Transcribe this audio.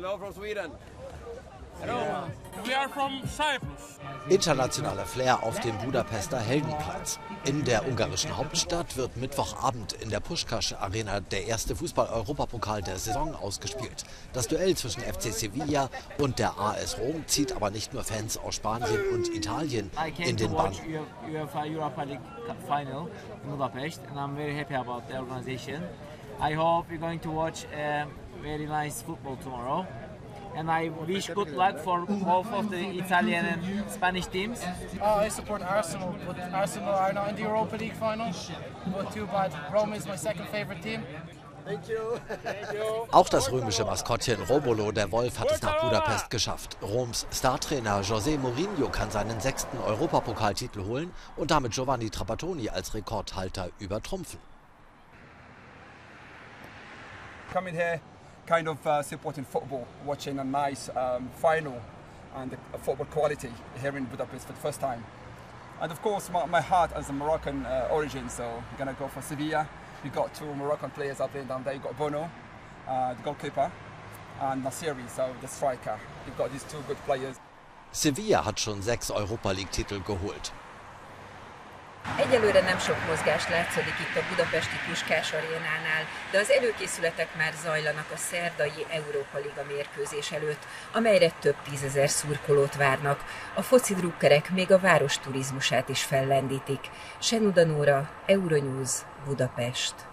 Hello from Sweden. Hello. We are from Cyprus. Internationaler Flair auf dem Budapester Heldenplatz. In der ungarischen Hauptstadt wird Mittwochabend in der Puskás Arena der erste Fußball-Europapokal der Saison ausgespielt. Das Duell zwischen FC Sevilla und der AS Rom zieht aber nicht nur Fans aus Spanien und Italien in den Bann. UEFA Europa League Final in Budapest and I'm very happy about the organization. I hope we're going to watch very nice football tomorrow. And I wish good luck for both of the Italian and Spanish teams. I support Arsenal, but Arsenal are not in the Europa League Final. But too bad, Rome is my second favorite team. Thank you. Thank you. Auch das römische Maskottchen Robolo, der Wolf, hat es nach Budapest geschafft. Roms Startrainer José Mourinho kann seinen 6. Europapokaltitel holen und damit Giovanni Trapattoni als Rekordhalter übertrumpfen. Coming here. Kind of supporting football, watching a nice final and the football quality here in Budapest for the first time. And of course my heart is a Moroccan origin, so I'm going to go for Sevilla. We've got two Moroccan players up there down there. You've got Bono, the goalkeeper, and Nasiri, so the striker. You've got these two good players. Sevilla hat schon 6 Europa League-Titel geholt. Egyelőre nem sok mozgás látszik itt a budapesti Puskás Arénánál, de az előkészületek már zajlanak a szerdai Európa Liga mérkőzés előtt, amelyre több tízezer szurkolót várnak. A foci drukkerek még a város turizmusát is fellendítik. Senuda Nóra, Euronews, Budapest.